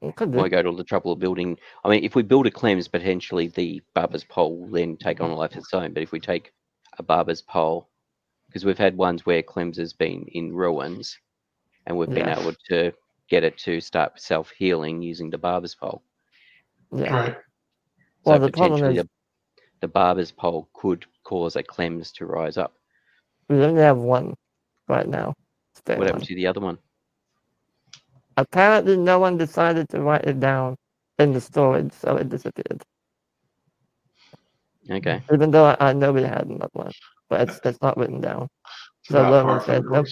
Why go to all the trouble of building? I mean, if we build a Clems, potentially the Barber's Pole will then take on a life of its own. But if we take a Barber's Pole, because we've had ones where Clems has been in ruins, and we've been able to get it to start self-healing using the Barber's Pole. Yeah. Right. So well, the problem is the Barber's Pole could cause a Clems to rise up. We only have one right now. What happened to the other one? Apparently, no one decided to write it down in the storage, so it disappeared. Okay. Even though I know we had another one, but it's not written down. So Logan said, nope.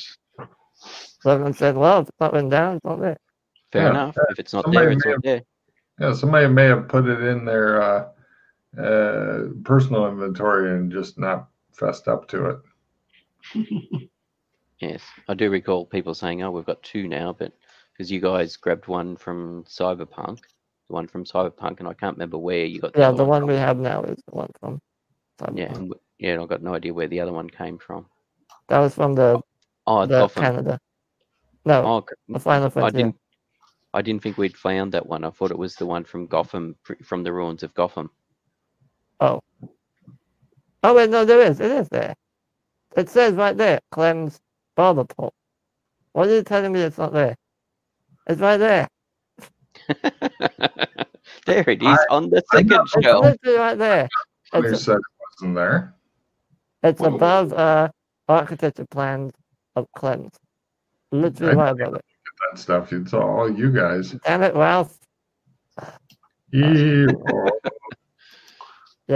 Logan said, well, if it's not written down, it's not there. Fair enough. If it's not there, it's not there. Yeah, somebody may have put it in their personal inventory and just not fessed up to it. Yes, I do recall people saying, oh, we've got two now, but because you guys grabbed one from Cyberpunk, and I can't remember where you got the other one. The one we have now is the one from Cyberpunk. Yeah, and, I've got no idea where the other one came from. That was from the Canada. No, the Final Frontier. I didn't think we'd found that one. I thought it was the one from Gotham, from the ruins of Gotham. Oh. Oh, wait, no, there is. It is there. It says right there, Clems Barber Pole. What are you telling me it's not there? It's right there. There it is, on the second shelf. It's literally right there. You said it wasn't there. It's above architecture plans of Clems. Literally right above it. That stuff, it's all you guys. Damn it, Ralph. Yeah,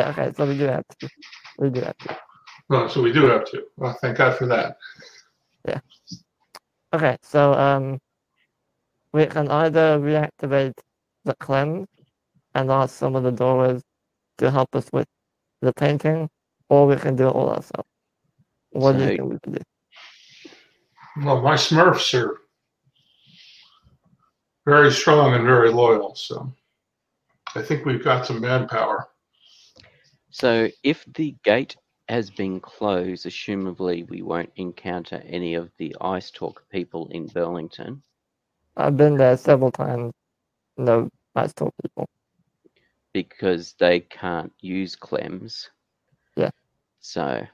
okay, so we do have to. Oh, so we do have to. Well, thank God for that. Yeah. Okay, so we can either reactivate the Clems and ask some of the doors to help us with the painting, or we can do it all ourselves. What do you think we can do? Well, my Smurfs are very strong and very loyal, so I think we've got some manpower. So if the gate has been closed, assumably we won't encounter any of the Ice Talk people in Burlington. I've been there several times, no Ice Talk people. Because they can't use Clems. Yeah. So,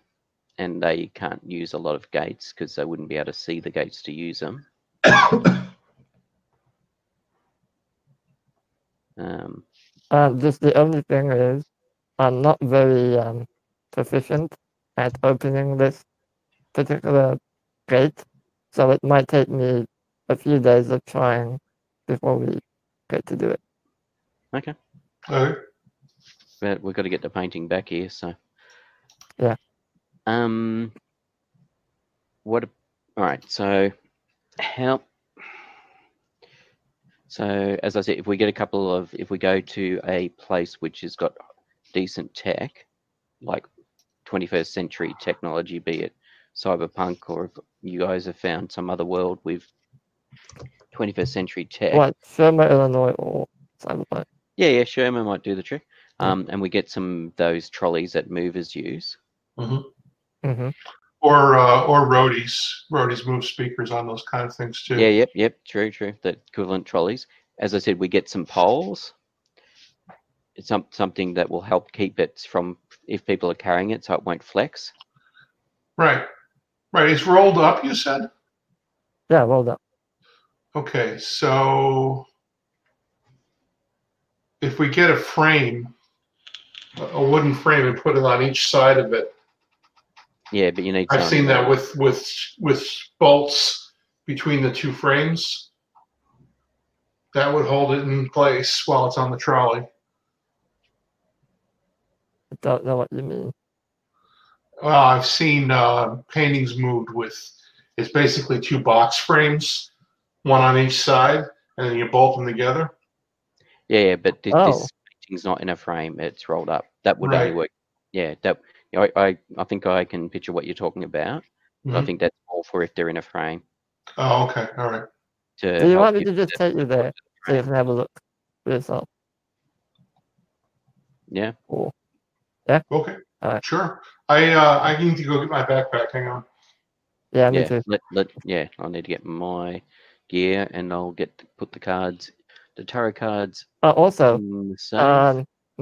and they can't use a lot of gates because they wouldn't be able to see the gates to use them. Just the only thing is, I'm not very proficient at opening this particular gate, so it might take me a few days of trying before we get to do it. Okay. But we've got to get the painting back here, so. Yeah. All right, so how... So, as I said, if we go to a place which has got decent tech, like 21st century technology, be it Cyberpunk, or if you guys have found some other world with 21st century tech. Like Shermer, Illinois, or Cyberpunk. Yeah, Shermer might do the trick. And we get some of those trolleys that movers use. Mm-hmm. Mm-hmm. Or roadies. Roadies move speakers on those kind of things too. Yeah, yep, true. The equivalent trolleys. As I said, we get some poles. It's something that will help keep it from, if people are carrying it, so it won't flex. Right. It's rolled up, you said? Yeah, rolled up. Okay, so if we get a frame, a wooden frame, and put it on each side of it. Yeah, but you need. I've seen that with bolts between the two frames. That would hold it in place while it's on the trolley. I don't know what you mean. Well, I've seen paintings moved with. It's basically two box frames, one on each side, and then you bolt them together. Yeah, but this painting's not in a frame; it's rolled up. That would only work. Yeah, that. I think I can picture what you're talking about. Mm-hmm. I think that's all for if they're in a frame. Oh, okay. All right. So you want me to just take you there so you can have a look for yourself? Yeah. Cool. Yeah? Okay. All right. Sure. I need to go get my backpack. Hang on. Yeah, me too. I need to get my gear, and I'll put the cards, The tarot cards. Oh, also,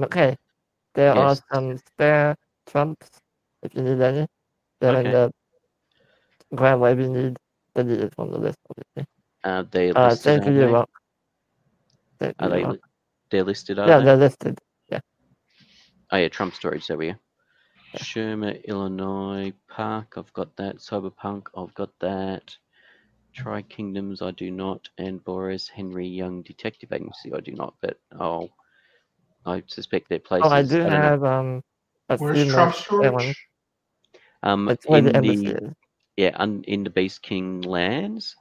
okay. There are some spare trumps if you need any. They're in the grand wave you need. They need it from the list, obviously. They're listed, are they? Yeah, they're listed. Yeah. Oh, yeah, Trump storage. There we go. Yeah. Shermer, Illinois, Park. I've got that. Cyberpunk. I've got that. Tri-Kingdoms. I do not. And Boris Henry Young Detective Agency. I do not. But I suspect they're places. Oh, I do have. Where's Trump storage? It's in the in the Beast King Lands.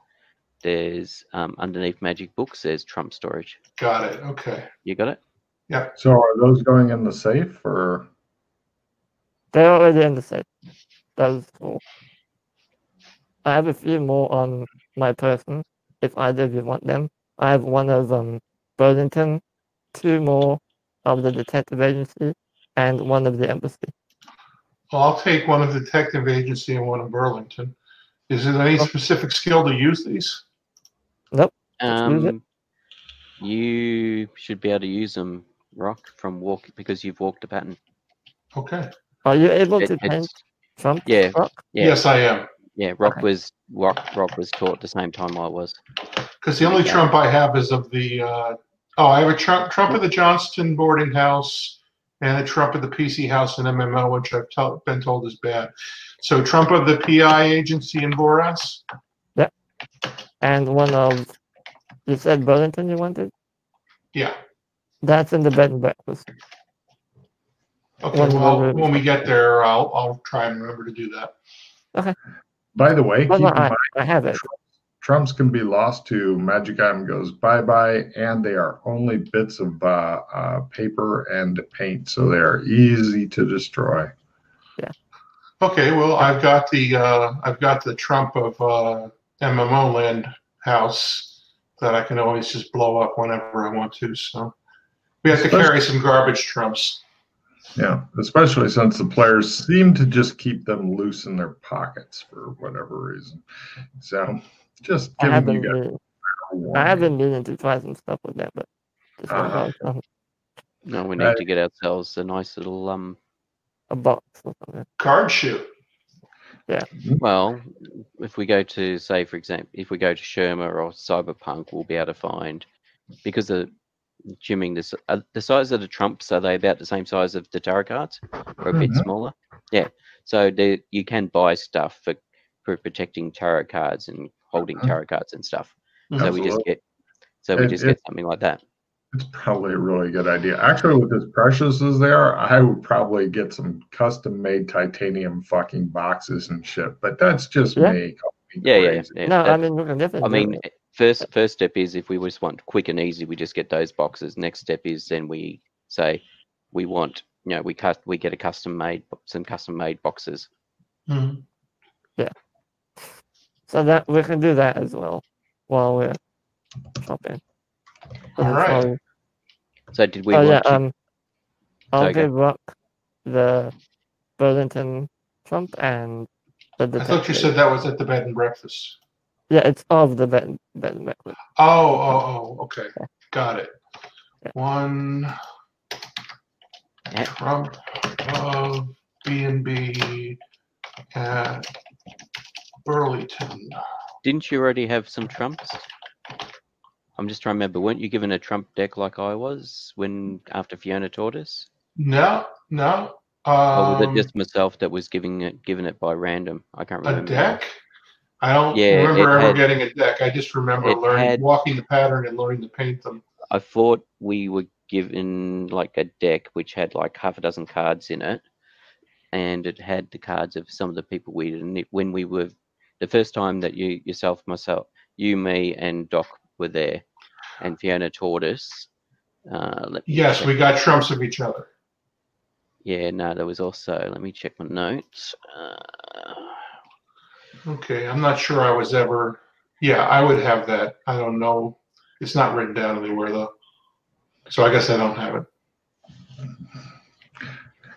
There's underneath Magic Books. There's Trump storage. Got it. Okay. You got it. Yeah. So are those going in the safe or? They're already in the safe. Those four. I have a few more on my person. If either of you want them, I have one of Burlington, two more of the detective agency, and one of the embassy. Well, I'll take one of the detective agency and one of Burlington. Is there any specific skill to use these? Nope. You should be able to use them, Rock, from walk because you've walked a pattern. Okay. Are you able to paint Trump? Yeah, Rock? Yes, I am. Yeah, Rock was taught the same time I was. Because the only Trump I have is of the. I have a Trump of the Johnston boarding house and a Trump of the PC house and MMO, which I've been told is bad. So Trump of the PI agency in Boras? Yep. And one of, you said Burlington you wanted? Yeah. That's in the bed and breakfast. Okay, well, when we get there, I'll try and remember to do that. Okay. By the way, keep in mind, I have it. Trumps can be lost to Magic Item goes bye-bye, and they are only bits of paper and paint, so they are easy to destroy. Yeah. Okay, well, I've got the Trump of MMO Land House that I can always just blow up whenever I want to. So we have to carry some garbage Trumps. Yeah, especially since the players seem to just keep them loose in their pockets for whatever reason. So just giving you guys. I haven't been into try some stuff with that, but no, we need to get ourselves a nice little a box or something. Card shoot. Yeah. Well, if we go to, say, for example, if we go to Shermer or Cyberpunk, we'll be able to find, because the size of the trumps, are they about the same size of the tarot cards or a bit smaller? Yeah. So you can buy stuff for protecting tarot cards and holding tarot cards and stuff. So we just get something like that. It's probably a really good idea. Actually, with as precious as they are, I would probably get some custom-made titanium fucking boxes and shit. But that's just me. Yeah. No, I mean, first step is if we just want quick and easy, we just get those boxes. Next step is then we say we want, we get some custom-made boxes. Mm-hmm. Yeah. So that we can do that as well while we're shopping. All right. So did we? Oh yeah. I'll give Rock the Burlington Trump and the detective. I thought you said that was at the bed and breakfast. Yeah, it's of the bed and breakfast. Oh, okay, got it. Yeah. One Trump of B&B at Burlington. Didn't you already have some trumps? I'm just trying to remember. Weren't you given a Trump deck like I was after Fiona Tortoise? No. Or was it just myself that was given it by random? I can't remember. A deck? I don't remember ever getting a deck. I just remember walking the pattern and learning to paint them. I thought we were given like a deck which had like half a dozen cards in it, and it had the cards of some of the people we didn't. When we were the first time that you, yourself, myself, you, me, and Doc were there, and Fiona Tortoise. Yes, we got trumps of each other. Yeah, no, there was also. Let me check my notes. Okay, I'm not sure I was ever. Yeah, I would have that. I don't know. It's not written down anywhere though, so I guess I don't have it.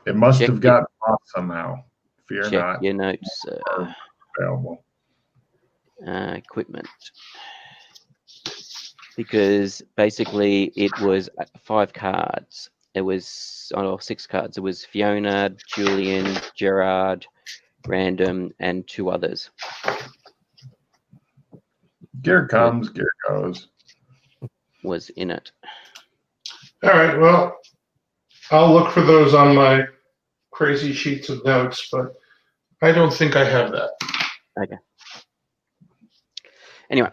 It must have gotten off somehow. Fear not. Your notes are available. Equipment. because basically it was 5 cards. It was, oh, 6 cards. It was Fiona, Julian, Gerard, random, and 2 others. Gear comes, gear goes. Was in it. All right, well, I'll look for those on my crazy sheets of notes, but I don't think I have that. Okay. Anyway.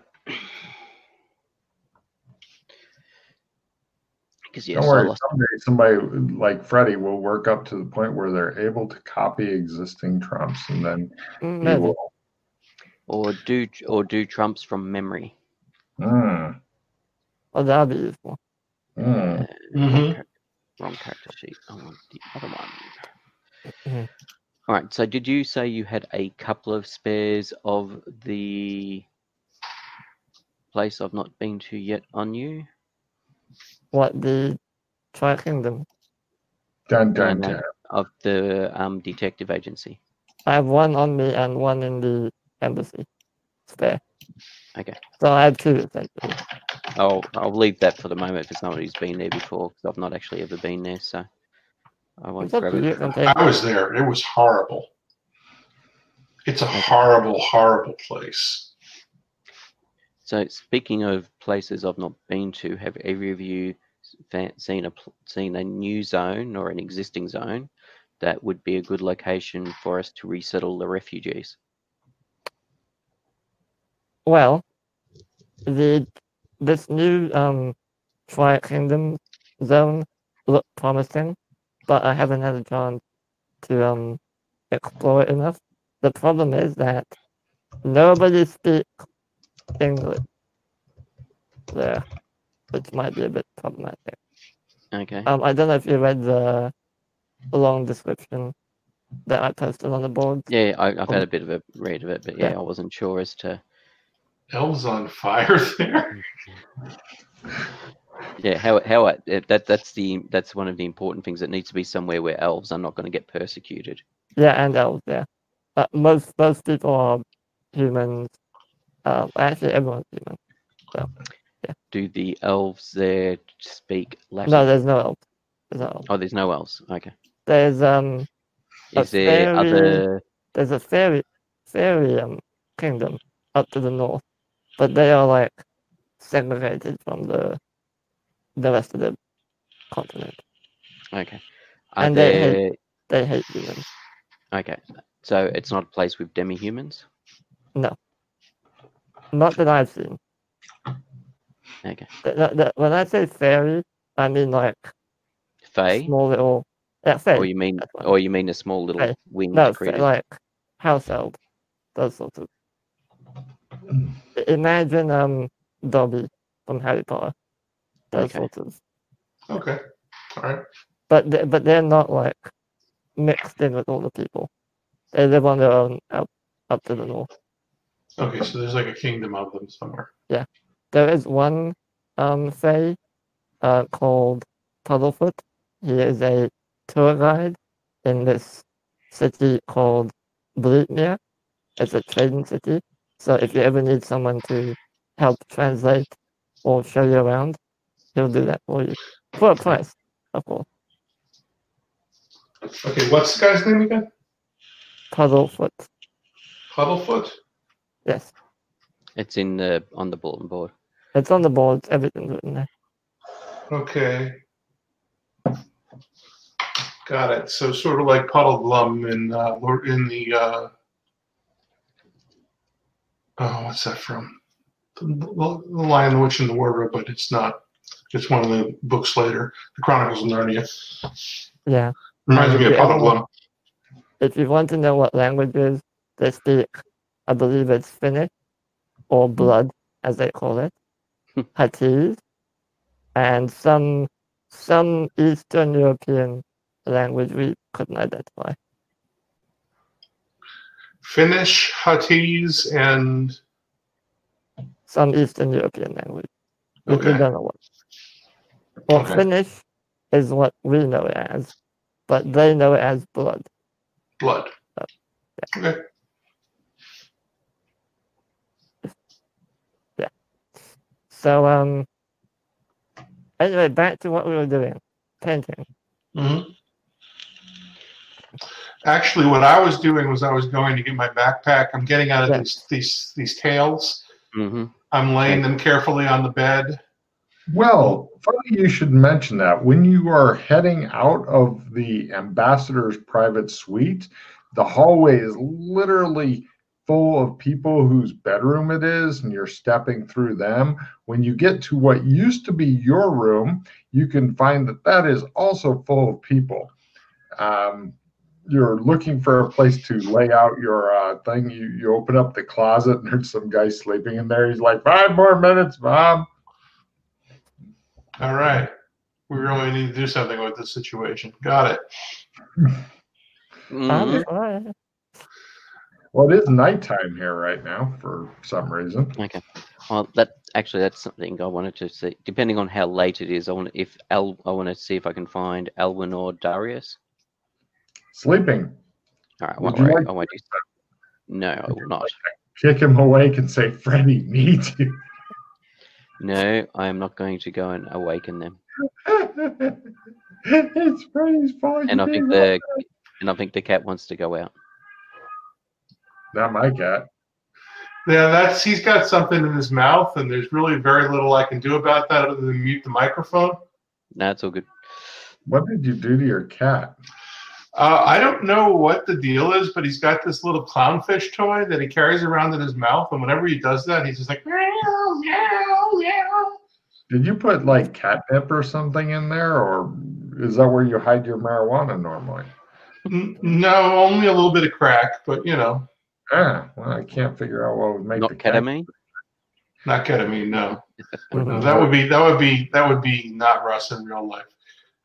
Don't worry, someday somebody like Freddie will work up to the point where they're able to copy existing trumps, and then he will. Or do trumps from memory. Mm. Oh, that'd be useful. Mm. Wrong character sheet. I want the other one. All right. So, did you say you had a couple of spares of the place I've not been to yet on you? What, the Tri-Kingdom? Of the detective agency. I have 1 on me and 1 in the embassy. Spare. Okay. So I have 2. I'll leave that for the moment for somebody who's been there before, because I've not actually ever been there, so I won't grab it. I was there. It was horrible. It's a horrible, horrible place. So, speaking of places I've not been to, have either of you seen a new zone or an existing zone that would be a good location for us to resettle the refugees? Well, this new Tri-Kingdom zone looked promising, but I haven't had a chance to explore it enough. The problem is that nobody speaks English there, which might be a bit problematic. Okay. I don't know if you read the long description that I posted on the board. Yeah, I've had a bit of a read of it, but yeah, I wasn't sure as to. Elves on fire there. Yeah, that's one of the important things. It needs to be somewhere where elves are not going to get persecuted. Yeah, and elves. Yeah, but most people are humans. Actually, everyone's human. So, yeah. Do the elves there speak Latin? No, there's no elves. Oh, there's no elves. Okay. There's There's a fairy kingdom up to the north, but they are like segregated from the rest of the continent. Okay. And they hate humans. Okay, so it's not a place with demi-humans. No. Not that I've seen. Okay. When I say fairy, I mean like fae? Small little fae. Or you mean a small little winged creature? Like house elf, those sorts of. Imagine Dobby from Harry Potter. Those sorts of. Okay. All right. But they're not like mixed in with all the people. They live on their own up to the north. Okay, so there's like a kingdom of them somewhere. Yeah. There is one fae called Puddlefoot. He is a tour guide in this city called Blitmir. It's a trading city. So if you ever need someone to help translate or show you around, he'll do that for you. For a price, of course. Okay, what's the guy's name again? Puddlefoot. Puddlefoot? Yes. It's on the bulletin board. It's on the board. Everything's written there. Okay. Got it. So sort of like Puddleglum in the what's that from? The Lion, the Witch, and the Wardrobe, but it's not. It's one of the books later. The Chronicles of Narnia. Yeah. Reminds me of Puddleglum. If you want to know what languages they speak, I believe it's Finnish, or blood, as they call it, Hatties, and some Eastern European language we couldn't identify. Finnish, Hatties, and some Eastern European language. Okay. We don't know what. Well, Finnish is what we know it as, but they know it as blood. Blood. So, yeah. Okay. So, anyway, back to what we were doing, painting. Mm-hmm. Actually, what I was doing was I was going to get my backpack. I'm getting out of these tails. Mm-hmm. I'm laying them carefully on the bed. Well, funny you should mention that. When you are heading out of the ambassador's private suite, the hallway is literally full of people whose bedroom it is, and you're stepping through them. When you get to what used to be your room, you can find that that is also full of people. You're looking for a place to lay out your thing. You open up the closet, and there's some guy sleeping in there. He's like, 5 more minutes, Mom. All right. We really need to do something with this situation. Got it. Mm-hmm. Well, it is nighttime here right now for some reason. Okay. Well, that's something I wanted to see. Depending on how late it is, I want to see if I can find Elwin or Darius. Sleeping. All right. I won't do that. No, I will not. Kick him awake and say, Freddie needs you. No, I am not going to go and awaken them. It's Freddie's fault. And I think the cat wants to go out. Not my cat. Yeah, he's got something in his mouth, and there's really very little I can do about that other than mute the microphone. No, it's all good. What did you do to your cat? I don't know what the deal is, but he's got this little clownfish toy that he carries around in his mouth, and whenever he does that, he's just like, meow, meow, meow. Did you put like catnip or something in there, or is that where you hide your marijuana normally? No, only a little bit of crack, but you know. Ah, well, I can't figure out what would make ketamine. Not ketamine, no. No. That would be not Russ in real life.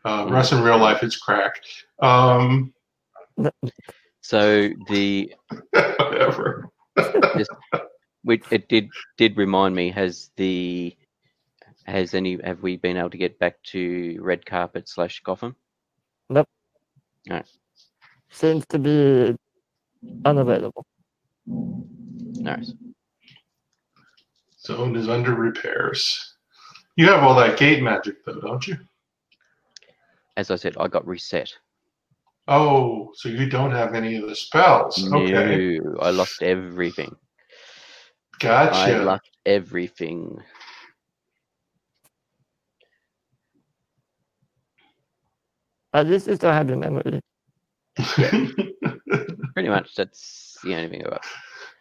Russ in real life, it's crack. Whatever. It did remind me. Have we been able to get back to red carpet / Gotham? Nope. No. Seems to be unavailable. Nice. Zone is under repairs. You have all that gate magic, though, don't you? As I said, I got reset. Oh, so you don't have any of the spells. No, okay. I lost everything. Gotcha. I lost everything. At least you still have the memory. Yeah. Pretty much, that's the only thing about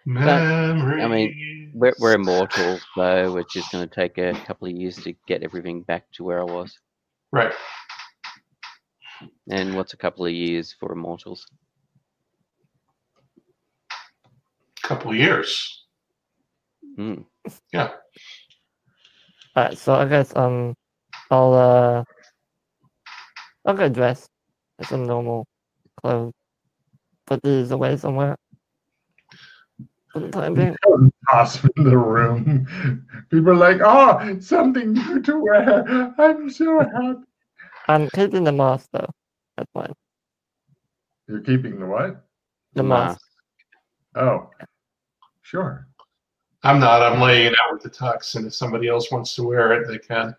memory. I mean, we're immortal, so it's just going to take a couple of years to get everything back to where I was. Right. And what's a couple of years for immortals? Couple of years. Mm. Yeah. All right, so I guess I'll go dress as some normal clothes. Put these away somewhere. For the time being. Toss in the room. People are like, oh, something new to wear. I'm so happy. I'm keeping the mask, though. That's fine. You're keeping the what? The mask. Oh, sure. I'm not. I'm laying it out with the tux, and if somebody else wants to wear it, they can.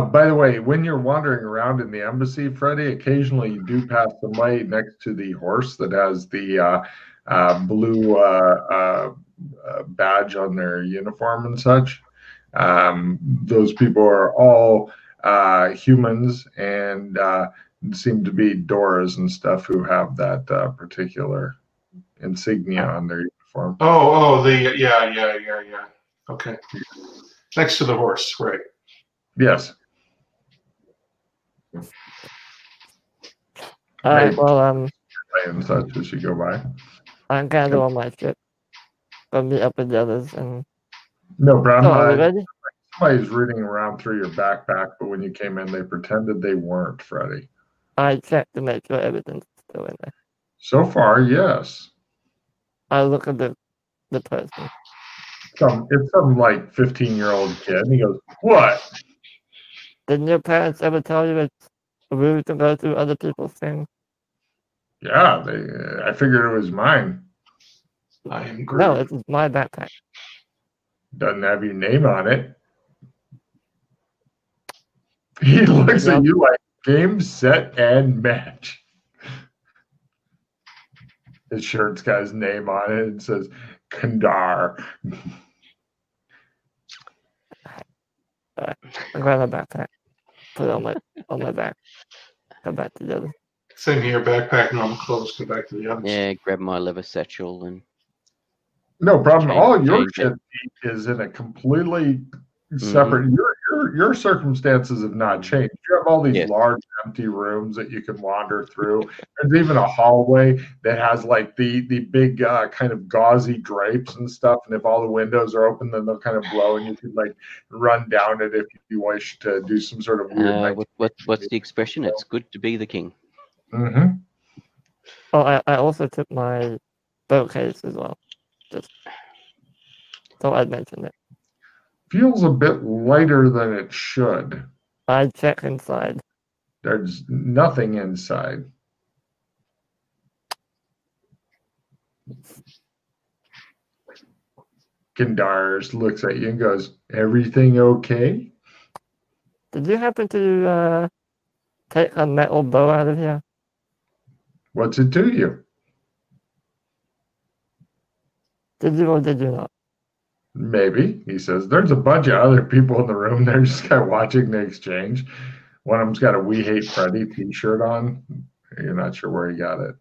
By the way, when you're wandering around in the embassy, Freddie, occasionally you do pass somebody next to the horse that has the blue badge on their uniform and such. Those people are all humans and seem to be Doras and stuff who have that particular insignia on their uniform. Yeah. Okay. Next to the horse, right? Yes. All right. Well, and such as you go by. I'm kind of on my trip. I'll meet up with the others and. No, Brown Eyes. Somebody's reading around through your backpack, but when you came in, they pretended they weren't, Freddie. I checked to make sure everything's still in there. So far, yes. I look at the person. It's some like 15-year-old kid, and he goes, "What? Didn't your parents ever tell you it's rude to go through other people's things?" Yeah, I figured it was mine. I am great. No, it's my backpack. Doesn't have your name on it. He looks at you like game, set, and match. His shirt's got his name on it and says Kandar. I'm glad I got that. Put it on my back. Come back to the other. Same here, backpack, normal clothes, go back to the others. Yeah, grab my leather satchel and... No problem. All your shit is in a completely separate... Your circumstances have not changed. You have all these large empty rooms that you can wander through. There's even a hallway that has like the big kind of gauzy drapes and stuff. And if all the windows are open, then they'll kind of blow, and you can like run down it if you wish to do some sort of weird. What's the expression? It's good to be the king. Mm-hmm. Oh, I also took my bookcase as well. Just thought I'd mention it. Feels a bit lighter than it should. I check inside. There's nothing inside. Kandar looks at you and goes, "Everything okay?" Did you happen to take a metal bow out of here? What's it do you? Did you or did you not? Maybe, he says. There's a bunch of other people in the room. They're just kind of watching the exchange. One of them's got a "We Hate Freddie" t-shirt on. You're not sure where he got it.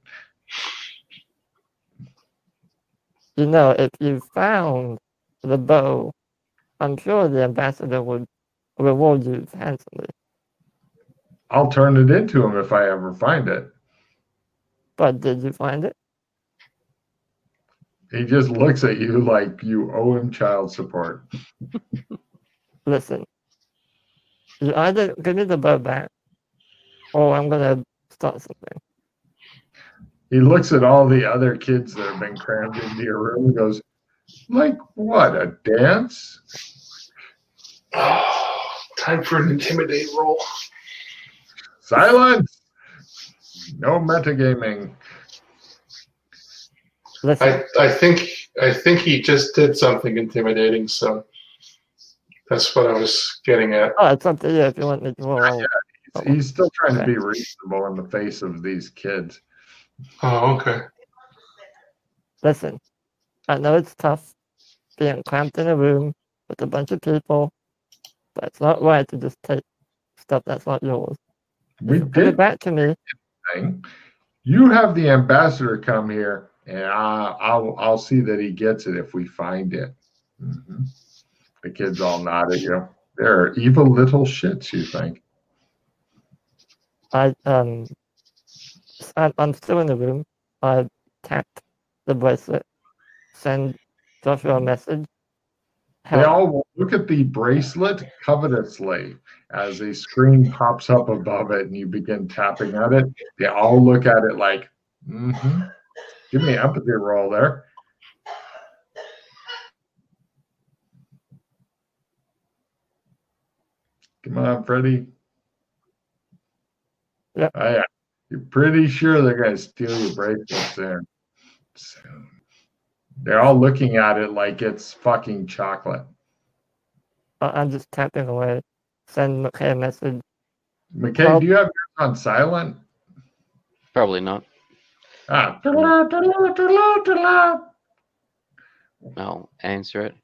You know, if you found the bow, I'm sure the ambassador would reward you handsomely. I'll turn it into him if I ever find it. But did you find it? He just looks at you like you owe him child support. Listen, you either give me the bow back, or I'm going to start something. He looks at all the other kids that have been crammed into your room and goes, like what, a dance? Oh, time for an intimidate roll. Silence! No metagaming. I think he just did something intimidating, so that's what I was getting at. Oh, it's up to you if you want me to roll. Yeah, he's still trying to be reasonable in the face of these kids. Oh, okay. Listen, I know it's tough being cramped in a room with a bunch of people, but it's not right to just take stuff that's not yours. You put it back to me. You have the ambassador come here. And I'll see that he gets it if we find it. Mm-hmm. The kids all nod at you. They're evil little shits, you think. I'm still in the room. I tapped the bracelet. Send Joshua a message. They all look at the bracelet covetously as a screen pops up above it and you begin tapping at it. They all look at it like, mm-hmm. Give me an empathy roll there. Come on, Freddie. Yep. Oh, yeah. You're pretty sure they're going to steal your bracelets there. So, they're all looking at it like it's fucking chocolate. I'm just tapping away. Send McKay a message. McKay, do you have yours on silent? Probably not. Ah. No, answer it.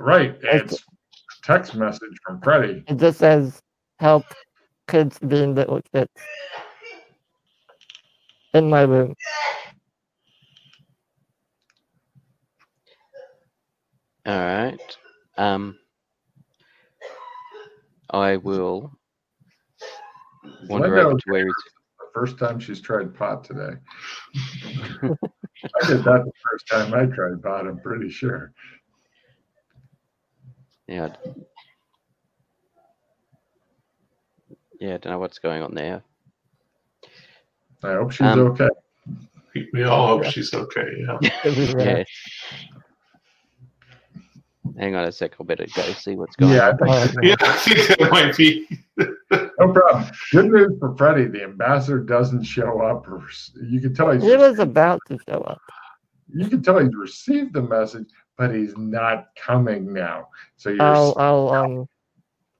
Right, it's a text message from Freddie. It just says, "Help, kids being little kids in my room." All right. I will wander over to where it's. First time she's tried pot today. I did that the first time I tried pot, I'm pretty sure. Yeah. Yeah, I don't know what's going on there. I hope she's okay. We all hope she's okay, yeah. Hang on a sec, I better go see what's going on. Yeah, I think that might be. No problem. Good news for Freddie. The ambassador doesn't show up. Or you can tell he was about to show up. you can tell he's received the message, but he's not coming now. So you're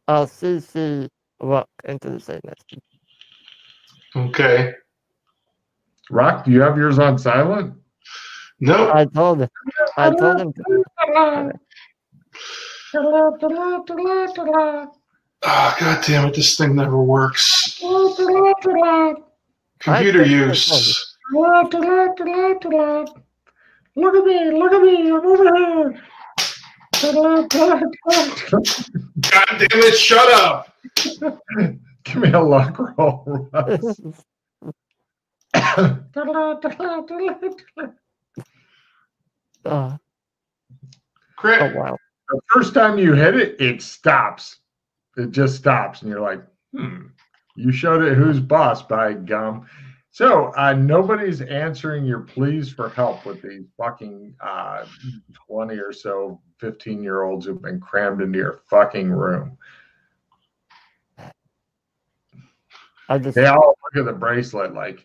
I'll CC Rock into the same message. Okay. Rock, do you have yours on silent? No. I told him. I told him. Oh, God damn it. This thing never works. Computer use. Look at me. Look at me. I'm over here. God damn it. Shut up. Give me a luck roll, Russ. Crit. Oh, wow. The first time you hit it, it stops. It just stops, and you're like, you showed it who's boss, by gum. So nobody's answering your pleas for help with these fucking 20 or so 15-year-olds who've been crammed into your fucking room. They all look at the bracelet like,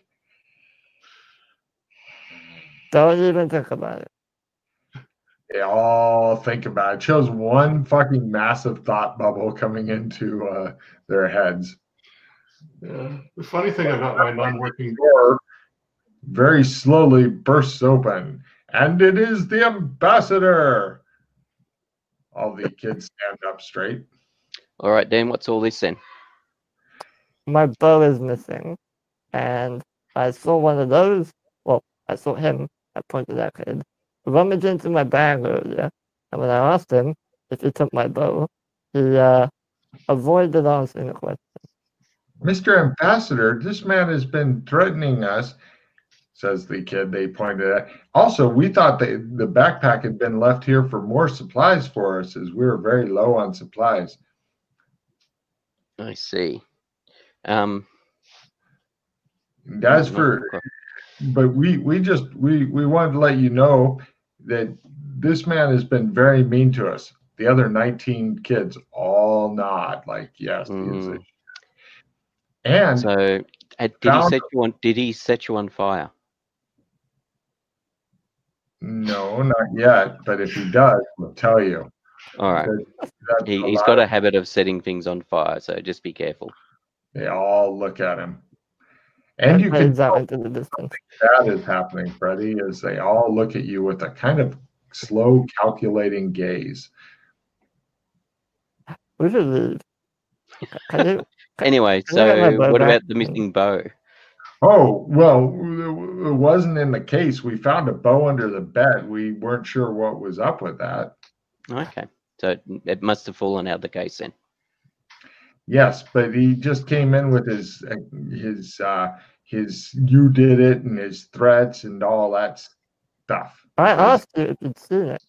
don't even think about it. They all think about it. It shows one fucking massive thought bubble coming into their heads. Yeah. The funny thing about my non-working door very slowly bursts open, and it is the ambassador. All the kids stand up straight. All right, Dan, what's all this then? My bow is missing, and I saw one of those. Well, I saw him. I pointed at that kid. Rummaged into my bag earlier, and when I asked him if he took my bow, he avoided answering the question. Mr. Ambassador, this man has been threatening us, says the kid they pointed at. Also, we thought the backpack had been left here for more supplies for us, as we were very low on supplies. I see. Guys, but we wanted to let you know that this man has been very mean to us. The other 19 kids all nod, like, yes, he is. And so, did he set you on fire? No, not yet. But if he does, we'll tell you. All right. He's got a habit of setting things on fire, so just be careful. They all look at him. And you can tell something bad is happening, Freddie, as they all look at you with a kind of slow, calculating gaze. What is it? Anyway, so what about the missing bow? Oh, well, it wasn't in the case. We found a bow under the bed. We weren't sure what was up with that. Okay. So it must have fallen out of the case then. Yes, but he just came in with his you did it and his threats and all that stuff. I asked you if you'd seen it.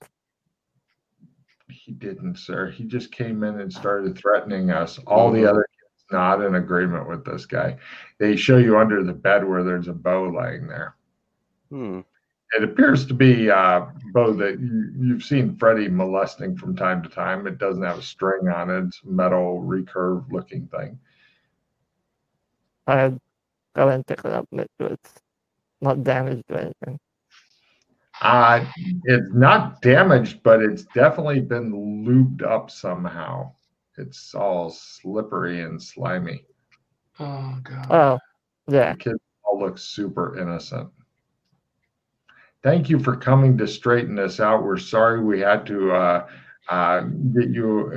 He didn't, sir. He just came in and started threatening us. All the other kids not in agreement with this guy. They show you under the bed where there's a bow lying there. It appears to be a bow that you've seen Freddie molesting from time to time. It doesn't have a string on it. It's a metal recurve-looking thing. I go and pick it up. It's not damaged or anything. It's not damaged, but it's definitely been lubed up somehow. It's all slippery and slimy. Oh, God. Oh, yeah. The kids all look super innocent. Thank you for coming to straighten this out. We're sorry we had to get you,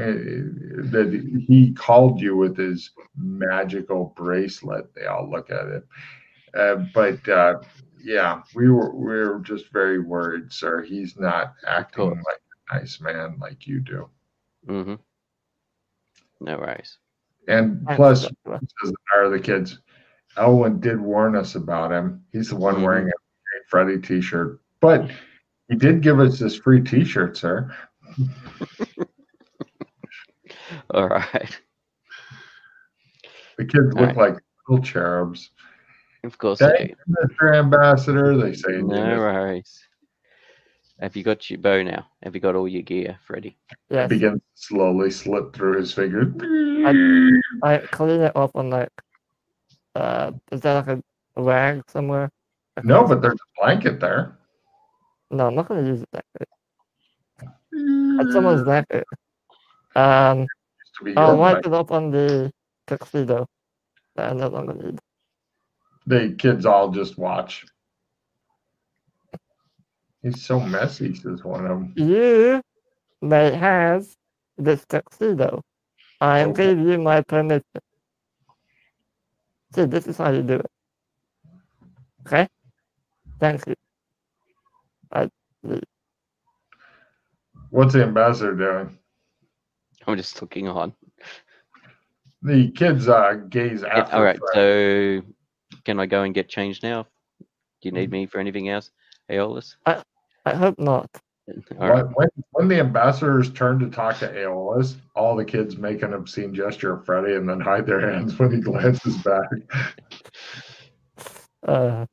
that he called you with his magical bracelet. They all look at it. Yeah, we were just very worried, sir. He's not acting like a nice man like you do. No worries. And plus, are the kids, Elwin did warn us about him. He's the one wearing it. Freddie t-shirt, but he did give us this free t-shirt, sir. All right. The kids look like little cherubs. Of course. Thank you, Mr. Ambassador. They say no worries. Have you got your bow now? Have you got all your gear, Freddie? Yeah. Begins to slowly slip through his fingers. I clean it up on like is that like a rag somewhere? No, but there's a blanket there. No, I'm not going to use that code. That's almost that code. I'll wipe it up on the tuxedo that I no longer need. The kids all just watch. He's so messy, says one of them. You may have this tuxedo. I gave you my permission. See, this is how you do it. Okay? Thank you. What's the ambassador doing? I'm just looking on. The kids gaze after. All right, so can I go and get changed now? Do you need me for anything else, Aeolus? I hope not. All right. When the ambassador's turn to talk to Aeolus, all the kids make an obscene gesture at Freddie and then hide their hands when he glances back. Yeah.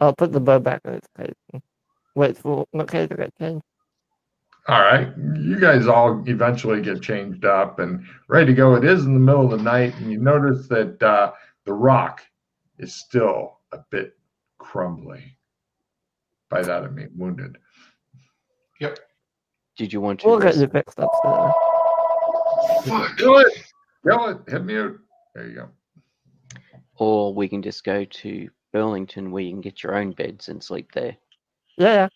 I'll put the bow back in its place. Wait for McKay to get changed. All right. You guys all eventually get changed up and ready to go. It is in the middle of the night, and you notice that the rock is still a bit crumbly. By that, I mean wounded. Yep. Did you want to? We'll get you fixed up. Kill it! Kill it! Hit mute. There you go. Or we can just go to Burlington where you can get your own beds and sleep there. Yeah.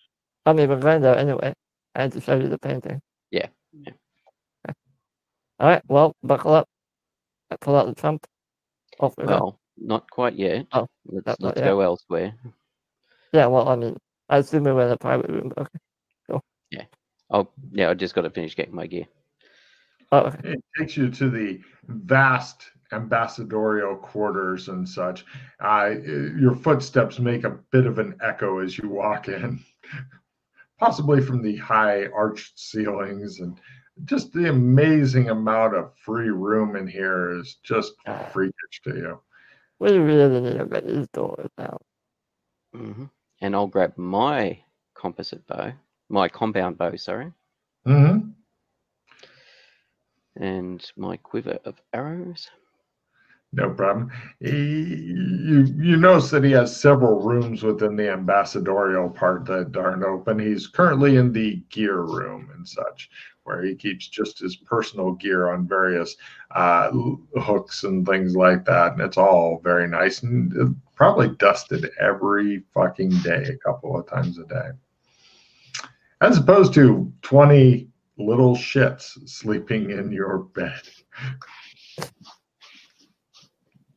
I mean, we're going there anyway. I had to show you the painting. Yeah. Okay. All right. Well, buckle up. I pull out the trump. Off we go. Not quite yet. Oh, let's go elsewhere. Yeah. Well, I mean, I assume we were in a private room. But okay. Cool. Yeah. Oh, yeah. I just got to finish getting my gear. Oh. Okay. It takes you to the vast ambassadorial quarters and such. Your footsteps make a bit of an echo as you walk in, possibly from the high arched ceilings, and just the amazing amount of free room in here is just freakish to you. We really need to get these doors out. And I'll grab my compound bow, sorry. And my quiver of arrows. No problem. You notice that he has several rooms within the ambassadorial part that aren't open. He's currently in the gear room and such, where he keeps just his personal gear on various hooks and things like that. And it's all very nice and probably dusted every fucking day, a couple of times a day. As opposed to 20 little shits sleeping in your bed.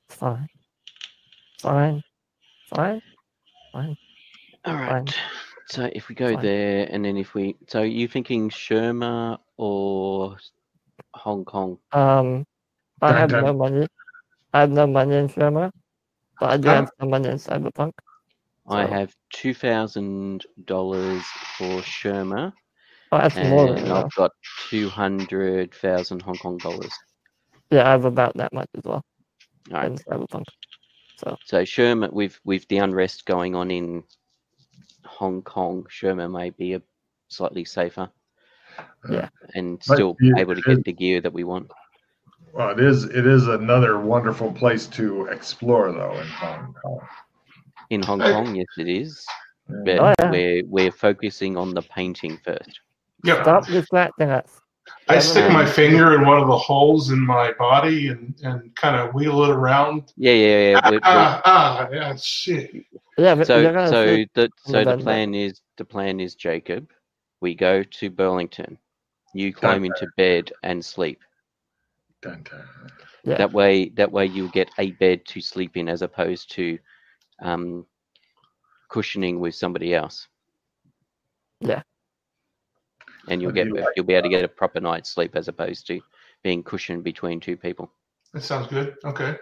Fine. All right. Fine. So if we go there, and then if we, so you thinking Shermer or Hong Kong? I have no money. I have no money in Shermer, but I do have some money in Cyberpunk. So. I have $2,000 for Shermer. Oh, that's more than I've got 200,000 Hong Kong dollars. Yeah, I have about that much as well. All right. So Shermer, with the unrest going on in Hong Kong, Shermer may be a slightly safer. Yeah, and still able to get the gear that we want. Well, it is another wonderful place to explore, though, in Hong Kong. In Hong Kong, yes, it is. But we're focusing on the painting first. Yep. Stop distracting us. I stick my finger in one of the holes in my body and kind of wheel it around. Yeah. Shit. Yeah, but the plan is, Jacob, we go to Burlington. You climb into bed and sleep. Yeah. That way you'll get a bed to sleep in as opposed to cushioning with somebody else. Yeah. And you'll be able to get a proper night's sleep as opposed to being cushioned between two people. That sounds good. Okay.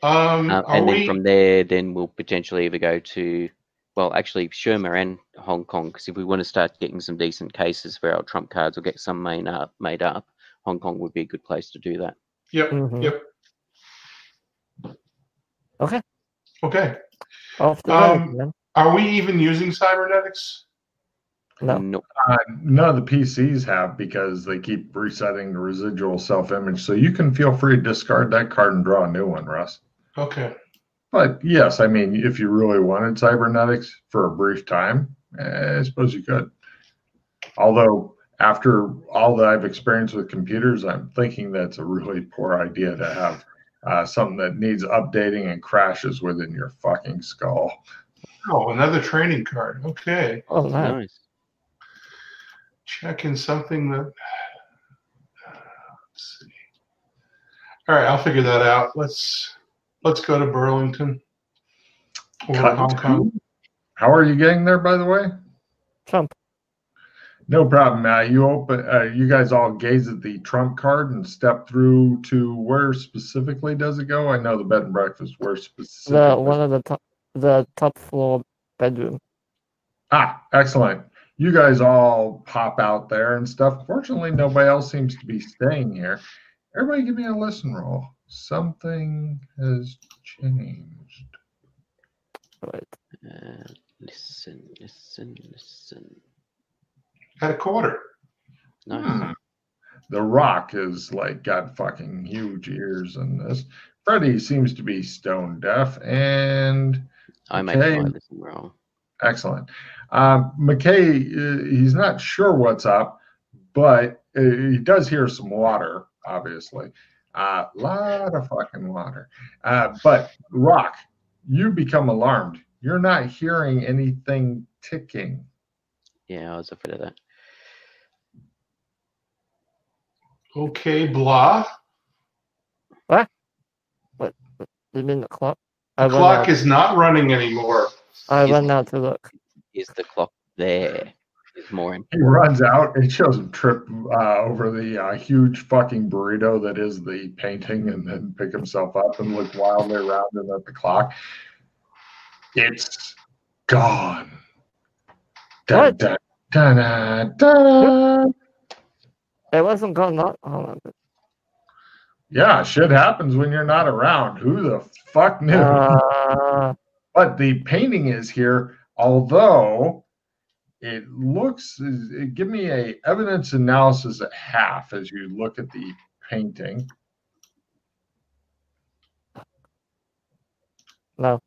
From there, then we'll potentially either go to, well, actually Shermer and Hong Kong, because if we want to start getting some decent cases for our trump cards or get some made up, Hong Kong would be a good place to do that. Yep. Yep. Okay. Are we even using cybernetics? No. None of the PCs have because they keep resetting the residual self-image. So you can feel free to discard that card and draw a new one, Russ. Okay. But yes, I mean, if you really wanted cybernetics for a brief time, I suppose you could. Although, after all that I've experienced with computers, I'm thinking that's a really poor idea to have something that needs updating and crashes within your fucking skull. Oh, another training card. Okay. Oh, nice. Checking something that... let's see. All right, I'll figure that out. Let's go to Burlington or Hong Kong. How are you getting there, by the way? Trump. No problem. You open. You guys all gaze at the Trump card and step through to where specifically does it go? I know the bed and breakfast. Where specifically? The one of the top floor bedroom. Ah, excellent. You guys all pop out there and stuff. Fortunately, nobody else seems to be staying here. Everybody, give me a listen roll. Something has changed. All right. Listen. Had a quarter. Nice. The Rock is like got fucking huge ears in this. Freddie seems to be stone deaf, and I might find this wrong. Excellent. McKay, he's not sure what's up, but he does hear some water, obviously. A lot of fucking water. But Rock, you become alarmed. You're not hearing anything ticking. Yeah, I was afraid of that. Okay, blah. What? What? You mean the clock? The clock is not running anymore. I run out to look. Is the clock there? It's more important. He runs out. It shows him trip over the huge fucking burrito that is the painting, and then pick himself up and look wildly around and at the clock. It's gone. What? Da, da, da, da, da. It wasn't going on. Yeah, shit happens when you're not around. Who the fuck knew? But the painting is here, although it looks... Give me a evidence analysis at half as you look at the painting. No.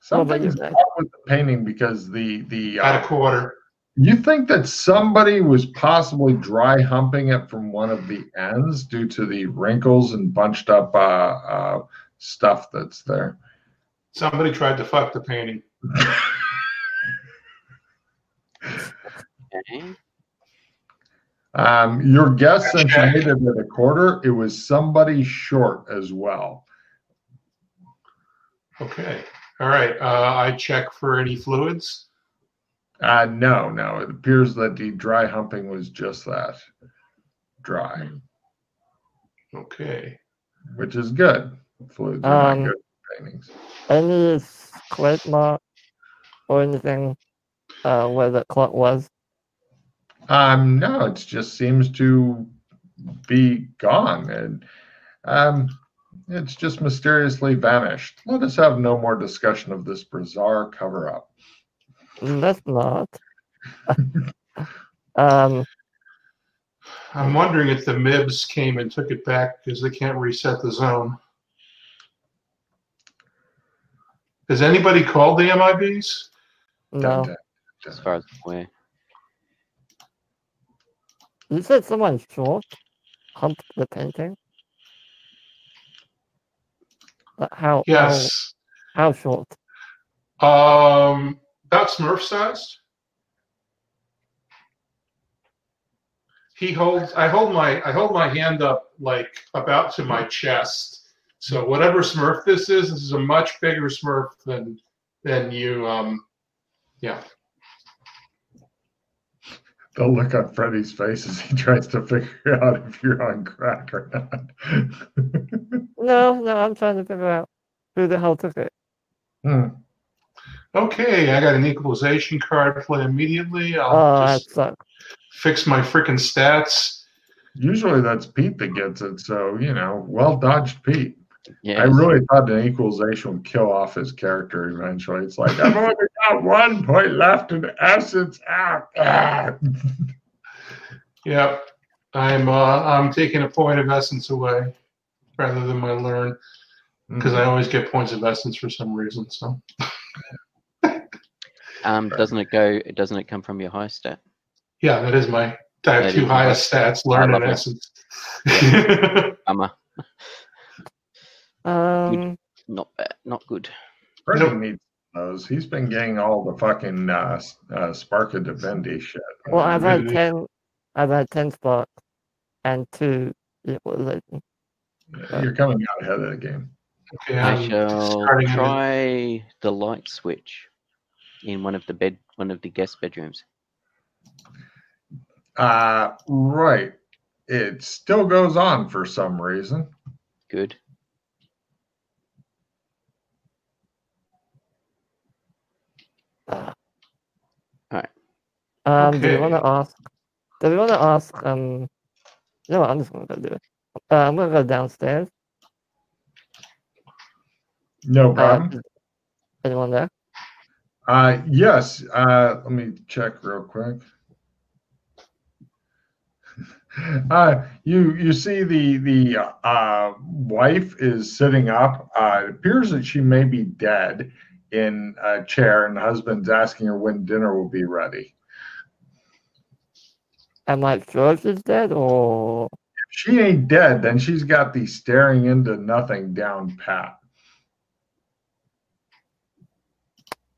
Something is wrong with the painting because the at a quarter. You think that somebody was possibly dry humping it from one of the ends due to the wrinkles and bunched up stuff that's there. Somebody tried to fuck the painting. Your guess, since you made it at a quarter, it was somebody short as well. Okay. All right, I check for any fluids? No. It appears that the dry humping was just that, dry. Okay. Which is good. Fluids are not good paintings. Any scrape mark or anything where the clock was? No, it just seems to be gone. And, it's just mysteriously vanished. Let us have no more discussion of this bizarre cover-up. That's not. I'm wondering if the MIBs came and took it back because they can't reset the zone. Has anybody called the MIBs? No. As far as I'm aware. You said someone short humped the painting? How? Yes. How short? About Smurf sized. He holds. I hold my hand up like about to my chest. So whatever Smurf this is a much bigger Smurf than you. Yeah. The look on Freddie's face as he tries to figure out if you're on crack or not. No, I'm trying to figure out who the hell took it. Okay, I got an equalization card. Play immediately. I'll just fix my freaking stats. Usually that's Pete that gets it, so, you know, well dodged, Pete. Yes. I really thought an equalization would kill off his character eventually. It's like, I've only got 1 point left and the assets out. Yep. I'm taking a point of essence away rather than my learn because I always get points of essence for some reason. So Doesn't it come from your high stat? Yeah, that is my. I have two highest stats. Learn in essence. Not bad. Not good. Freddie needs those. He's been getting all the fucking Sparka Divendi shit. Well, I've had 10. I've had 10 spots and 2. You're coming out ahead of the game. Okay, I shall try the light switch in one of the guest bedrooms. Right. It still goes on for some reason. Good. All right. Okay. Do we want to ask? No, I'm just going to go do it. I'm going to go downstairs. No problem. Anyone there? Yes. Let me check real quick. You see the wife is sitting up. It appears that she may be dead in a chair, and the husband's asking her when dinner will be ready. Am I sure she's dead, or if she ain't dead, then she's got the staring into nothing down pat.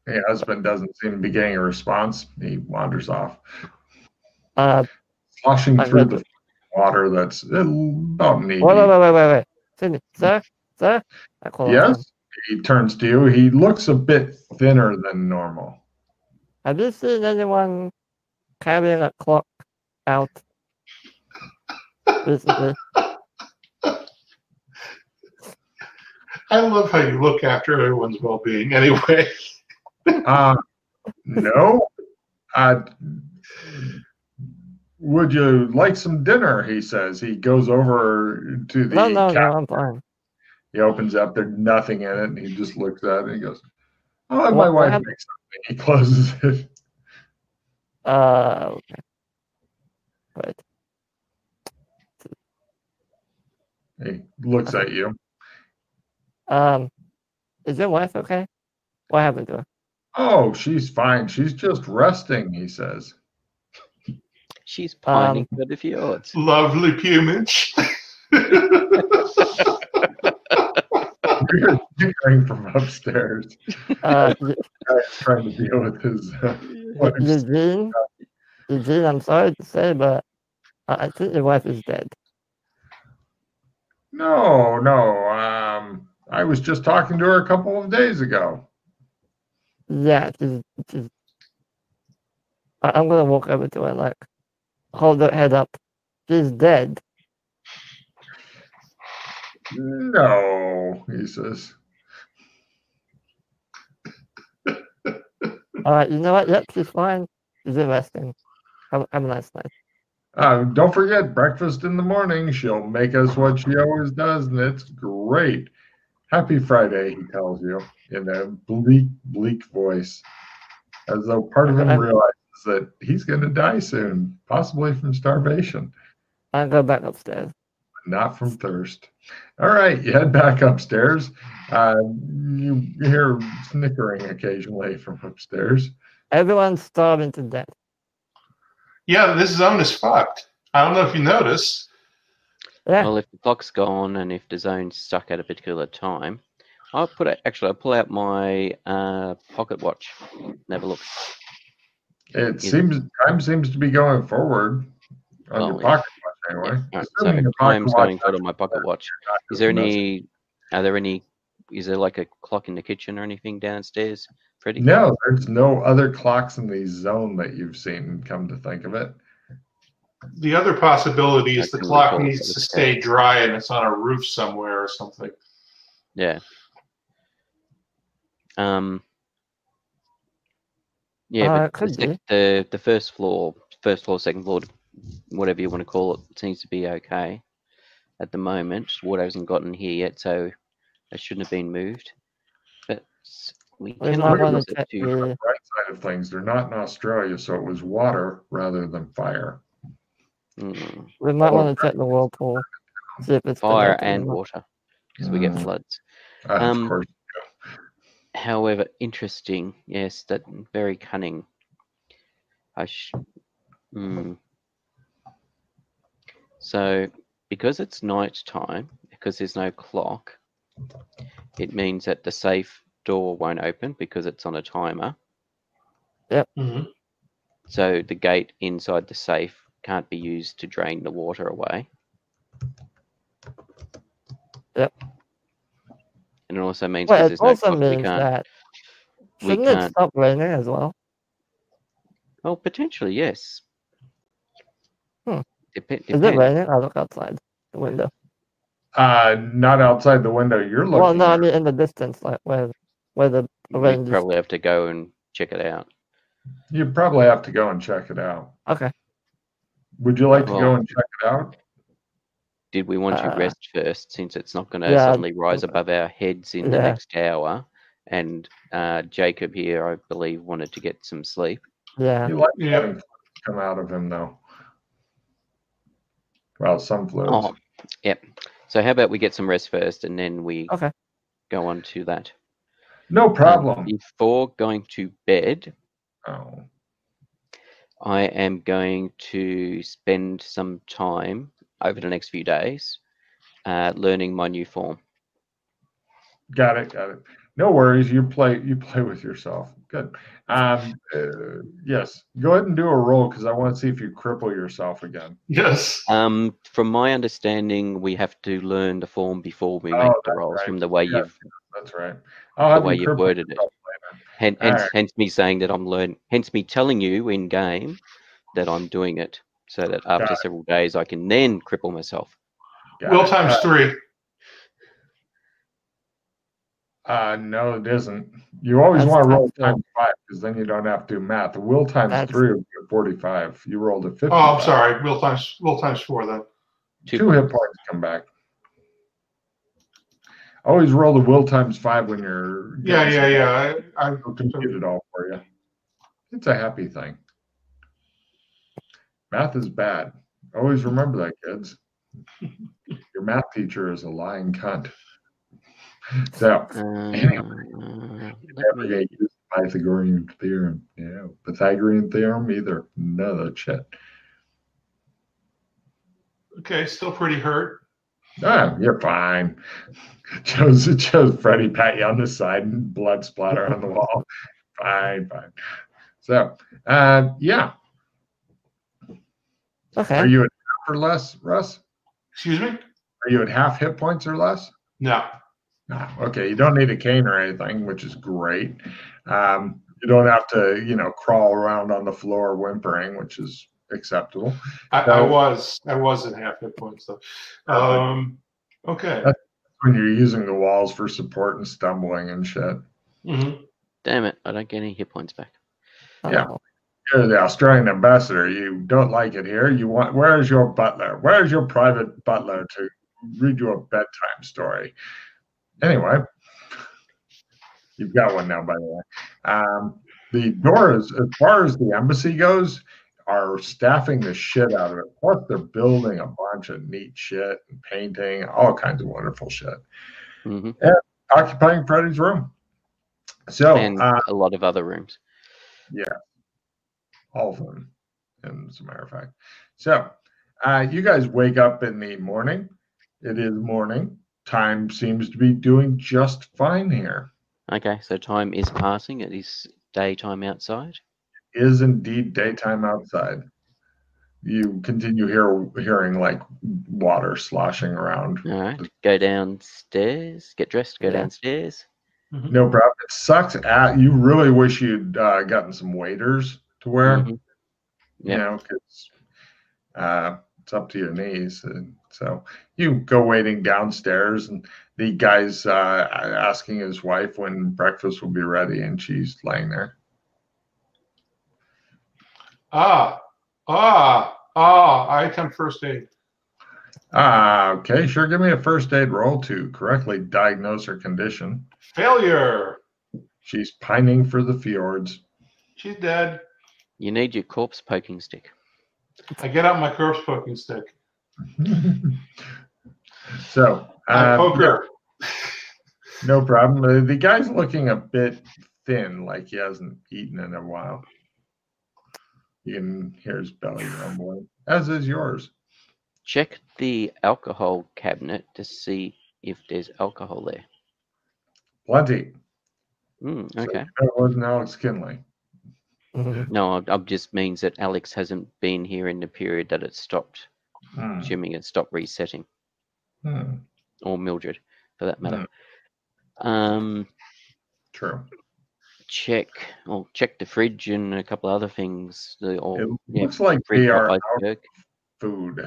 The husband doesn't seem to be getting a response. He wanders off. Sloshing through the water that's about knee-deep. Wait. Sydney, sir? I call yes, he turns to you. He looks a bit thinner than normal. Have you seen anyone carrying a clock out recently? I love how you look after everyone's well-being anyway. No. Would you like some dinner? He says. He goes over to the counter. No, I'm fine. He opens up. There's nothing in it, and he just looks at it, and he goes, I'll have my wife make something. He closes it. Okay. Right. He looks at you. Is your wife okay? What happened to her? Oh, she's fine. She's just resting, he says. She's pining for the fjords. Lovely plumage. We're hearing from upstairs. Trying to deal with his. Eugene, I'm sorry to say, but I think your wife is dead. No. I was just talking to her a couple of days ago. Yeah, I'm gonna walk over to her Hold her head up. She's dead. No, he says. All right, you know what? Yep, she's fine. She's resting. Have a nice night. Don't forget, breakfast in the morning. She'll make us what she always does, and it's great. Happy Friday, he tells you in a bleak, bleak voice, as though part of him realized that he's going to die soon, possibly from starvation. I'll go back upstairs. Not from thirst. All right, you head back upstairs. You hear snickering occasionally from upstairs. Everyone's starving to death. Yeah, this zone is fucked. I don't know if you notice. Yeah. Well, if the clock's gone and if the zone's stuck at a particular time, I'll pull out my pocket watch and have a look. It seems time seems to be going forward on your pocket watch anyway. Yeah. Right, so time's going forward on my pocket watch. Is there like a clock in the kitchen or anything downstairs, Freddie? No, there's no other clocks in the zone that you've seen, come to think of it. The other possibility is the clock needs to stay dry and it's on a roof somewhere or something. Yeah. Yeah, but the first floor, second floor, whatever you want to call it, seems to be okay at the moment. Water hasn't gotten here yet, so it shouldn't have been moved. But we cannot look at the bright side of things. They're not in Australia, so it was water rather than fire. Mm. We might want to check the whirlpool. Fire and water, because we get floods. Of course. However, interesting. Yes, that very cunning. So because it's night time, because there's no clock, it means that the safe door won't open because it's on a timer. Yep. Mm-hmm. So the gate inside the safe can't be used to drain the water away. Yep. And it also means there's no clock, we can't. That. Shouldn't it stop raining as well? Oh, potentially, yes. Hmm. Is it raining? I look outside the window. Not outside the window. You're looking. Well, no, I mean in the distance, like where the rain. You probably have to go and check it out. You probably have to go and check it out. Okay. Would you like to go and check it out? Did we want to rest first, since it's not going to suddenly rise above our heads in the next hour? And Jacob here, I believe, wanted to get some sleep. Yeah. You like having come out of him, though. Well, some fluids. Oh, yep. So how about we get some rest first, and then we go on to that. No problem. Before going to bed, I am going to spend some time over the next few days learning my new form. Got it. No worries. You play with yourself. Good. Yes. Go ahead and do a roll because I want to see if you cripple yourself again. Yes. From my understanding, we have to learn the form before we make the rolls. Right. From the way you've that's right. The way you've worded it. Hence me saying that I'm learning. Hence me telling you in game that I'm doing it, so that after several days I can then cripple myself. Will times 3. No, it isn't. You always want to roll times 5 because then you don't have to do math. Will times 3 would be 45. You rolled a 50. Oh, I'm sorry. Will times 4 then. 2 hit points come back. Always roll the will times 5 when you're. Yeah. I compute it all for you. It's a happy thing. Math is bad. Always remember that, kids. Your math teacher is a lying cunt. So, anyway, you never get used to Pythagorean theorem. Yeah, Pythagorean theorem either. None of that shit. Okay, still pretty hurt. You're fine. Joe's Freddie pat you on the side and blood splatter on the wall. Fine. So, yeah. Okay. Are you at half or less, Russ? Excuse me? Are you at half hit points or less? No. Okay, you don't need a cane or anything, which is great. You don't have to, crawl around on the floor whimpering, which is acceptable. I was at half hit points, though. Okay. That's when you're using the walls for support and stumbling and shit. Mm-hmm. Damn it, I don't get any hit points back. Yeah. Oh. You're the Australian ambassador. You don't like it here. Where's your butler? Where's your private butler to read you a bedtime story? Anyway, you've got one now, by the way. The doors, as far as the embassy goes, are staffing the shit out of it. Plus, they're building a bunch of neat shit and painting, all kinds of wonderful shit. Mm-hmm. And occupying Freddie's room. So, and a lot of other rooms. Yeah. All of them, as a matter of fact. So, you guys wake up in the morning. It is morning. Time seems to be doing just fine here. Okay, so time is passing. It is daytime outside. It is indeed daytime outside. You continue hearing like water sloshing around. All right, go downstairs. Get dressed. Go downstairs. Mm-hmm. No problem. It sucks. You really wish you'd gotten some waiters to wear, because it's up to your knees, and so you go waiting downstairs, and the guy's asking his wife when breakfast will be ready, and she's laying there. I attempt first aid. Okay, sure. Give me a first aid roll to correctly diagnose her condition. Failure. She's pining for the fjords. She's dead. You need your corpse poking stick. I get out my corpse poking stick. So, I poke her. No problem. The guy's looking a bit thin, like he hasn't eaten in a while. You can hear his belly rumbling, as is yours. Check the alcohol cabinet to see if there's alcohol there. Plenty. Okay. So it wasn't Alex Kinley. No, it just means that Alex hasn't been here in the period that it stopped. Assuming it stopped resetting. Or Mildred, for that matter. True. Check the fridge and a couple other things. It looks like they are out of food.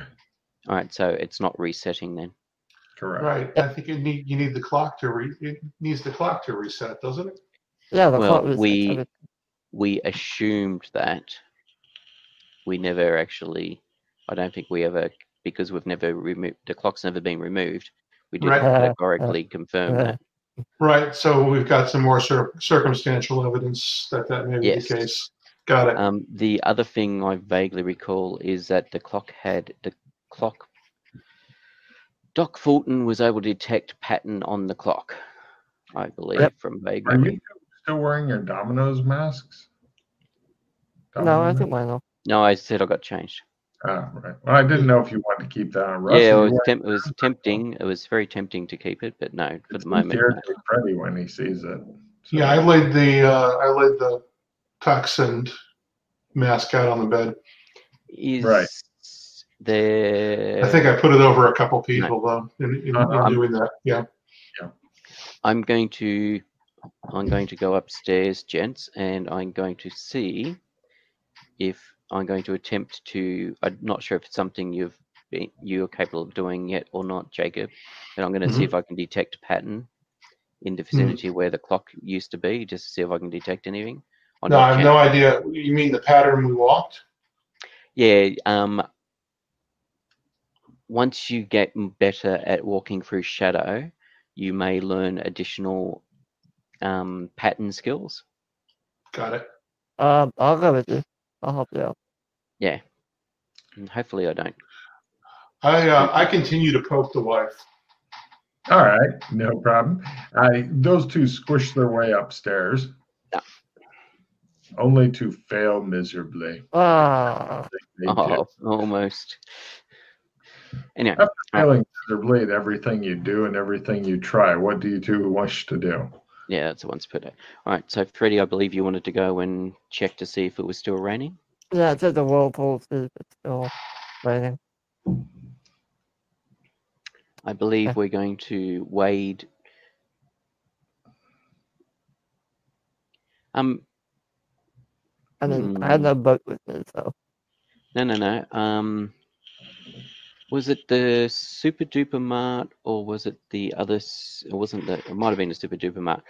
All right, so it's not resetting then. Correct. Right. I think you need the clock to reset, doesn't it? Yeah. We assumed that. We never actually. I don't think we ever, because we've never removed the clock's never been removed. We didn't categorically confirm that. Right. So we've got some more circumstantial evidence that may be the case. Got it. The other thing I vaguely recall is that the clock. Doc Fulton was able to detect pattern on the clock, I believe, from vaguely. Are you still wearing your Domino's masks? No, I think mine off. No, I said I got changed. Oh, right. Well, I didn't know if you wanted to keep that on Russ. Yeah, it was tempting. It was very tempting to keep it, but no, for the moment. It's Freddie when he sees it. So. Yeah, I laid the toxined mask out on the bed. I think I put it over a couple people though in doing that. Yeah. I'm going to go upstairs, gents, and I'm going to see if. I'm going to attempt to. I'm not sure if it's something you're capable of doing yet or not, Jacob. And I'm going to see if I can detect pattern in the vicinity where the clock used to be, just to see if I can detect anything. I have no idea. You mean the pattern we walked? Yeah. Once you get better at walking through shadow, you may learn additional pattern skills. Got it. I'll go with you. I'll help you out. Yeah. And hopefully I don't. I continue to poke the wife. All right. No problem. Those two squish their way upstairs. No. Only to fail miserably. Almost. Anyway. After failing miserably at everything you do and everything you try, what do you two wish to do? Yeah, that's the once per day. All right, so Freddie, I believe you wanted to go and check to see if it was still raining. Yeah, it's at the whirlpool, see if it's still raining. I believe we're going to wade. I had no boat with me, so. No. Was it the Super Duper Mart or was it the other? It wasn't that. It might have been the Super Duper Mart.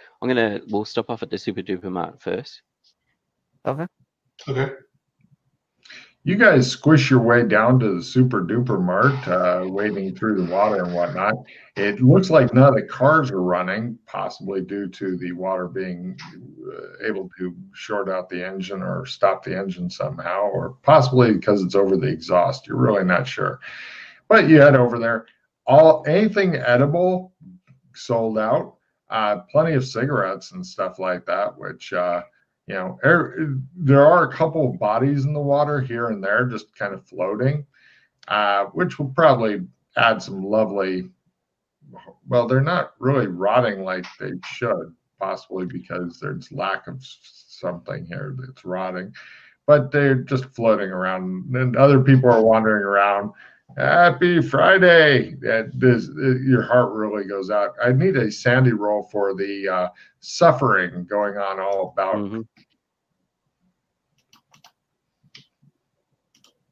We'll stop off at the Super Duper Mart first. Okay. You guys squish your way down to the Super Duper Mart, wading through the water and whatnot. It looks like none of the cars are running, possibly due to the water being able to short out the engine or stop the engine somehow, or possibly because it's over the exhaust. You're really not sure. But you head over there. Anything edible sold out. Plenty of cigarettes and stuff like that, which there are a couple of bodies in the water here and there, just kind of floating, which will probably add some lovely. Well, they're not really rotting like they should, possibly because there's lack of something here that's rotting, but they're just floating around, and other people are wandering around. Happy Friday. Your heart really goes out. I need a sandy roll for the suffering going on all about.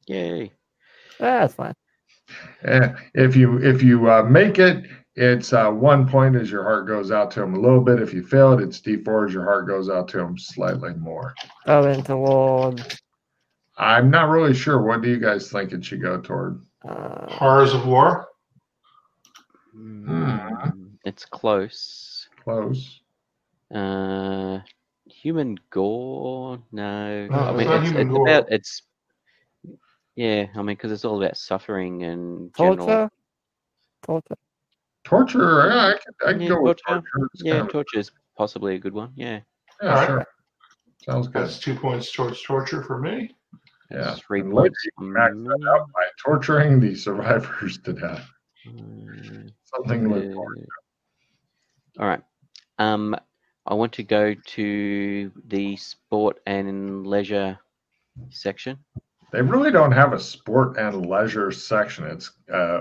Yay. That's fine. If you make it, it's 1 point as your heart goes out to him a little bit. If you fail it, it's D4 as your heart goes out to him slightly more. Oh, into Lord. I'm not really sure. What do you guys think it should go toward? Horrors of War? It's close. Human gore? No. Because it's all about suffering and torture. Torture? I can go with torture. Yeah, torture is possibly a good one. Yeah, all sure. Right. Sounds good. That's 2 points towards torture for me. Yeah. 3 points. Maxed that out by torturing the survivors to death. Something to look forward to. All right. I want to go to the sport and leisure section. They really don't have a sport and leisure section. It's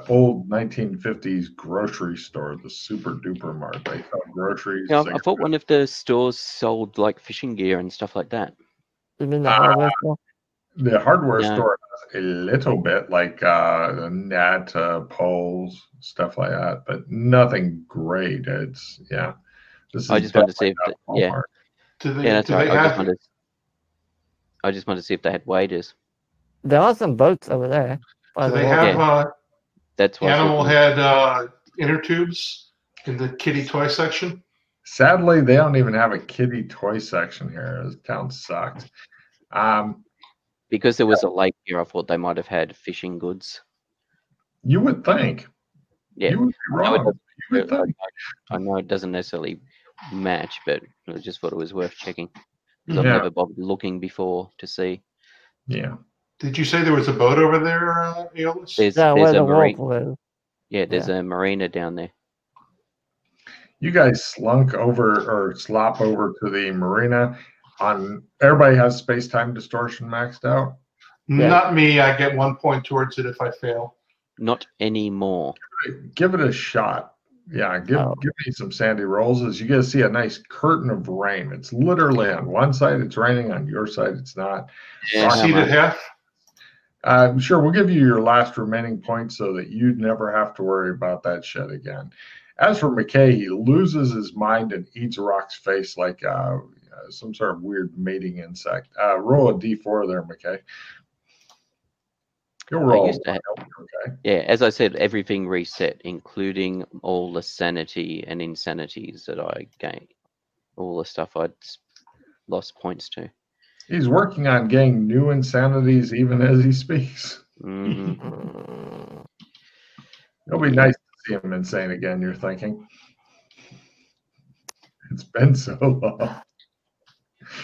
old 1950s grocery store, the Super Duper Mart. They sell groceries. Yeah, I thought one of the stores sold like fishing gear and stuff like that. You mean the hardware store? The hardware store has a little bit, like net, poles, stuff like that, but nothing great. It's I just wanted to see if I just wanted to see if they had wages. There are some boats over there. Do they have that's what Animal Head inner tubes in the kiddie toy section? Sadly, they don't even have a kiddie toy section here. This town sucks. Because there was a lake here, I thought they might have had fishing goods. You would think. Yeah. You would be wrong. I know it doesn't necessarily match, but I just thought it was worth checking. Because I've never bothered looking before to see. Yeah. Did you say there was a boat over there, Aeolus? There's a marina. Yeah, there's a marina down there. You guys slunk over or slop over to the marina. Everybody has space-time distortion maxed out? Yeah. Not me. I get 1 point towards it if I fail. Not anymore. Give it a shot. Yeah, give me some sandy rolls. As you get to see a nice curtain of rain. It's literally on one side it's raining, on your side it's not. Exceed it half? Sure, we'll give you your last remaining point so that you'd never have to worry about that shit again. As for McKay, he loses his mind and eats Rock's face like some sort of weird mating insect. Roll a d4 there, McKay. You'll roll. Yeah, as I said, everything reset, including all the sanity and insanities that I gained. All the stuff I'd lost points to. He's working on getting new insanities even as he speaks. Mm-hmm. It'll be nice to see him insane again, you're thinking. It's been so long.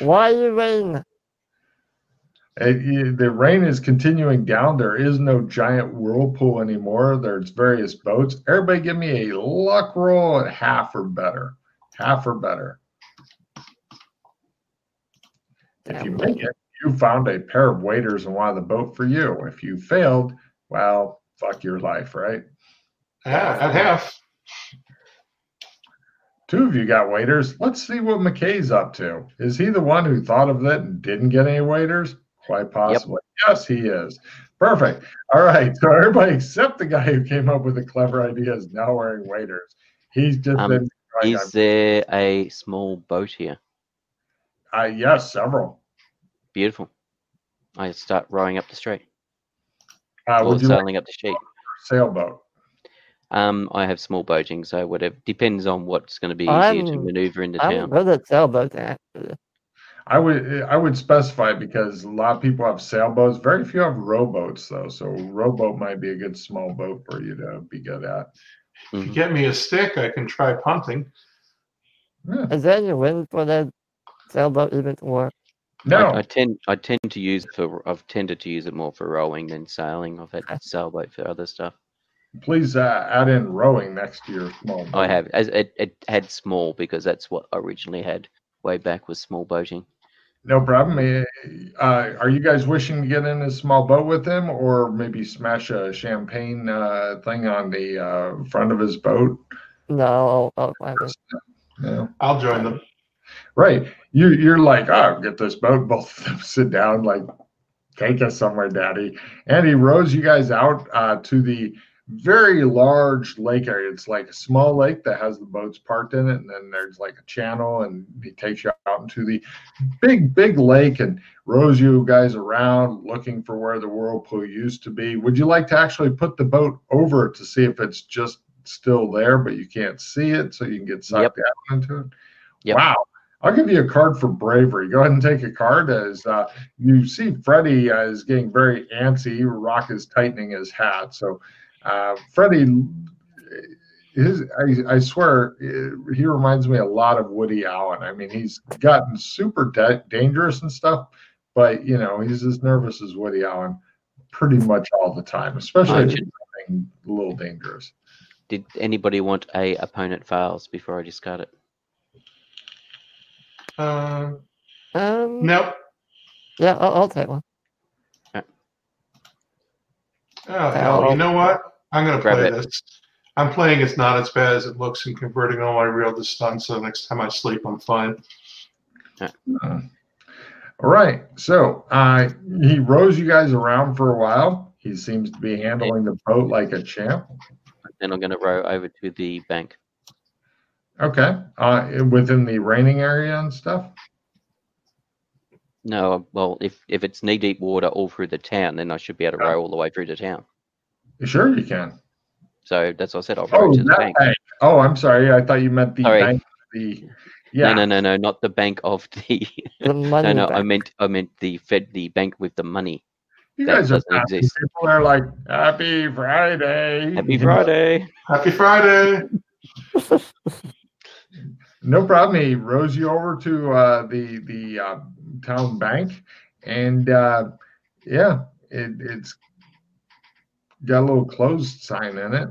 Why you rain? The rain is continuing down. There is no giant whirlpool anymore. There's various boats. Everybody give me a luck roll at half or better. Half or better. If you make it, you found a pair of waders and wanted the boat for you. If you failed, well, fuck your life, right? At half. Two of you got waiters. Let's see what McKay's up to. Is he the one who thought of that and didn't get any waiters? Quite possibly. Yep. Yes, he is. Perfect. All right. So everybody except the guy who came up with the clever idea is now wearing waiters. He's just been. Is there a small boat here? Yes, several. Beautiful. I start rowing up the street. Or sailing up the street. Sailboat. I have small boating, so whatever depends on what's going to be easier to maneuver in the town. I would sailboat that. I would specify because a lot of people have sailboats. Very few have rowboats though, so rowboat might be a good small boat for you to be good at. Mm-hmm. If you get me a stick, I can try punting. Yeah. Is there any wind for that sailboat even to work? No, I've tended to use it more for rowing than sailing. I've had sailboat for other stuff. Please add in rowing next to your small boat. I have. It had small because that's what I originally had way back was small boating. No problem. Are you guys wishing to get in a small boat with him or maybe smash a champagne thing on the front of his boat? No. I'll join them. Right. You're like, I'll get this boat. Both of them sit down like, take us somewhere, Daddy. And he rows you guys out to the very large lake area. It's like a small lake that has the boats parked in it, and then there's like a channel, and he takes you out into the big lake and rows you guys around looking for where the whirlpool used to be. Would you like to actually put the boat over to see if it's just still there but you can't see it so you can get sucked out into it? Yep. Wow. I'll give you a card for bravery. Go ahead and take a card as you see Freddie is getting very antsy. Rock is tightening his hat. So Freddie I swear, he reminds me a lot of Woody Allen. I mean, he's gotten super dangerous and stuff, but, you know, he's as nervous as Woody Allen pretty much all the time, especially if it's something a little dangerous. Did anybody want a opponent files before I discard it? No. Yeah, I'll take one. Right. Oh, hell, you know what? I'm going to play this. I'm playing It's Not As Bad As It Looks and converting all my real to stun, so the next time I sleep, I'm fine. All right. So he rows you guys around for a while. He seems to be handling the boat like a champ. Then I'm going to row over to the bank. Okay. Within the raining area and stuff? No. Well, if it's knee-deep water all through the town, then I should be able to row all the way through the town. Sure you can. So that's what I said. I'll row to the bank. Bank. Oh, I'm sorry. I thought you meant the bank. Yeah. No, not the bank of the money. No, bank. I meant the bank with the money. You guys are happy. People are like, Happy Friday. Happy Friday. Happy Friday. No problem. He rows you over to the town bank, and yeah, it's got a little closed sign in it.